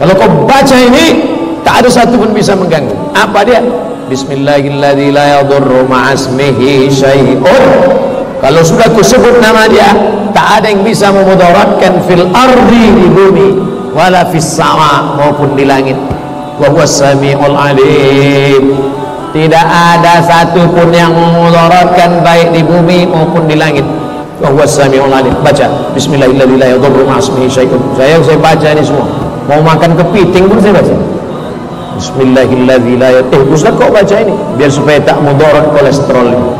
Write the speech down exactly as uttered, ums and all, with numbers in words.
Kalau kau baca ini, tak ada satu pun bisa mengganggu. Apa dia? Bismillahirrahmanirrahim, la yadurru ma'asmihi syai'un. Kalau sudah ku sebut nama dia, tak ada yang bisa memudaratkan fil ardi, di bumi, wala fis sama, maupun di langit. Wa huwas sami'ul alim. Tidak ada satu pun yang memudaratkan baik di bumi maupun di langit. Wa huwas sami'ul alim. Baca bismillahirrahmanirrahim, la yadurru ma'asmihi syai'un. Saya saya baca ini semua. Mau makan kepiting pun saya baca. Bismillahirrahmanirrahim. Eh, Ustaz, kok baca ini? Biar supaya tak mudarat kolesterol.